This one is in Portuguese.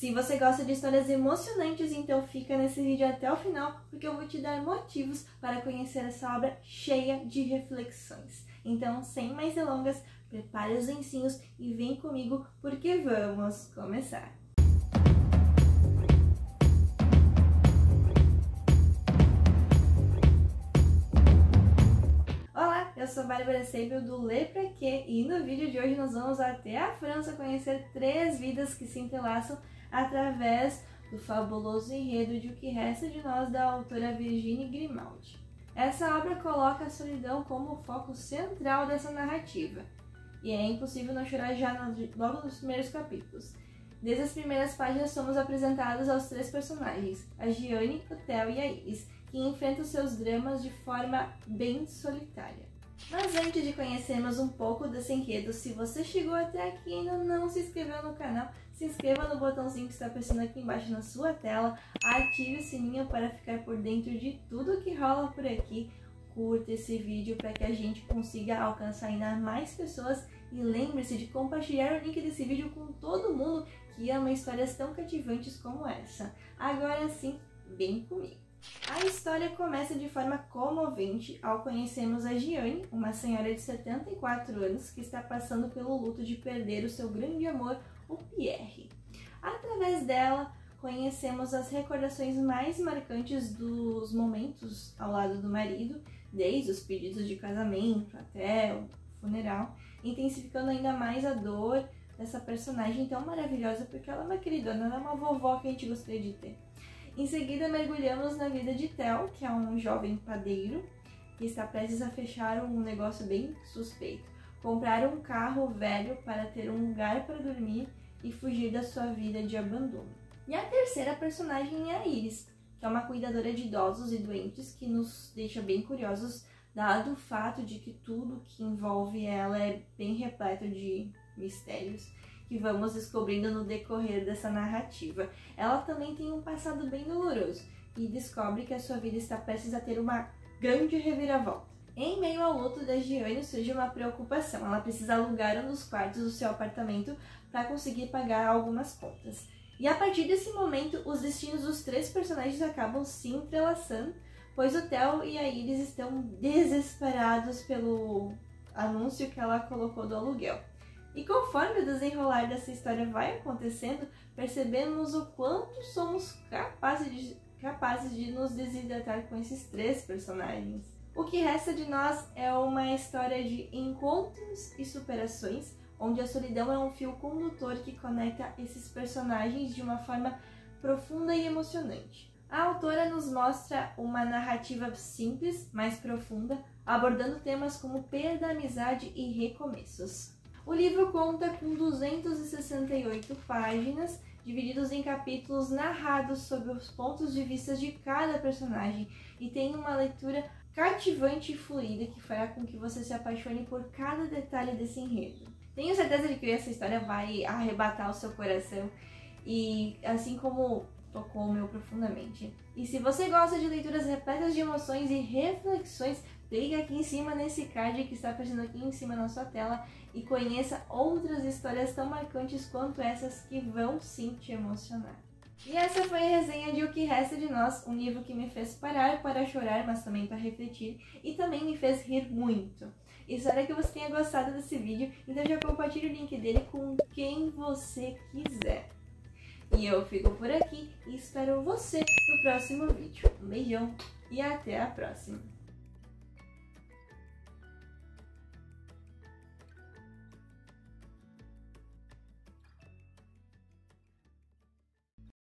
Se você gosta de histórias emocionantes, então fica nesse vídeo até o final, porque eu vou te dar motivos para conhecer essa obra cheia de reflexões. Então, sem mais delongas, prepare os lencinhos e vem comigo, porque vamos começar! Eu sou Bárbara Seibel do Ler Pra Quê e no vídeo de hoje nós vamos até a França conhecer três vidas que se entrelaçam através do fabuloso enredo de O que Resta de Nós, da autora Virginie Grimaldi. Essa obra coloca a solidão como o foco central dessa narrativa e é impossível não chorar já logo nos primeiros capítulos. Desde as primeiras páginas somos apresentados aos três personagens, a Jeanne, o Théo e a Íris, que enfrentam seus dramas de forma bem solitária. Mas antes de conhecermos um pouco desse enredo, se você chegou até aqui e ainda não se inscreveu no canal, se inscreva no botãozinho que está aparecendo aqui embaixo na sua tela, ative o sininho para ficar por dentro de tudo que rola por aqui, curta esse vídeo para que a gente consiga alcançar ainda mais pessoas e lembre-se de compartilhar o link desse vídeo com todo mundo que ama histórias tão cativantes como essa. Agora sim, vem comigo! A história começa de forma comovente ao conhecermos a Jeanne, uma senhora de 74 anos que está passando pelo luto de perder o seu grande amor, o Pierre. Através dela, conhecemos as recordações mais marcantes dos momentos ao lado do marido, desde os pedidos de casamento até o funeral, intensificando ainda mais a dor dessa personagem tão maravilhosa, porque ela é uma queridona, ela é uma vovó que a gente gostaria de ter. Em seguida, mergulhamos na vida de Théo, que é um jovem padeiro que está prestes a fechar um negócio bem suspeito. Comprar um carro velho para ter um lugar para dormir e fugir da sua vida de abandono. E a terceira personagem é a Íris, que é uma cuidadora de idosos e doentes que nos deixa bem curiosos, dado o fato de que tudo que envolve ela é bem repleto de mistérios que vamos descobrindo no decorrer dessa narrativa. Ela também tem um passado bem doloroso e descobre que a sua vida está prestes a ter uma grande reviravolta. Em meio ao luto da Jeanne surge uma preocupação. Ela precisa alugar um dos quartos do seu apartamento para conseguir pagar algumas contas. E a partir desse momento, os destinos dos três personagens acabam se entrelaçando, pois o Théo e a Íris estão desesperados pelo anúncio que ela colocou do aluguel. E conforme o desenrolar dessa história vai acontecendo, percebemos o quanto somos capazes de nos desidratar com esses três personagens. O que resta de nós é uma história de encontros e superações, onde a solidão é um fio condutor que conecta esses personagens de uma forma profunda e emocionante. A autora nos mostra uma narrativa simples, mas profunda, abordando temas como perda, amizade e recomeços. O livro conta com 268 páginas, divididos em capítulos narrados sob os pontos de vista de cada personagem, e tem uma leitura cativante e fluida que fará com que você se apaixone por cada detalhe desse enredo. Tenho certeza de que essa história vai arrebatar o seu coração, e assim como tocou o meu profundamente. E se você gosta de leituras repletas de emoções e reflexões, clique aqui em cima nesse card que está aparecendo aqui em cima na sua tela e conheça outras histórias tão marcantes quanto essas que vão sim te emocionar. E essa foi a resenha de O que Resta de Nós, um livro que me fez parar para chorar, mas também para refletir e também me fez rir muito. Espero que você tenha gostado desse vídeo, então já compartilhe o link dele com quem você quiser. E eu fico por aqui e espero você no próximo vídeo. Um beijão e até a próxima!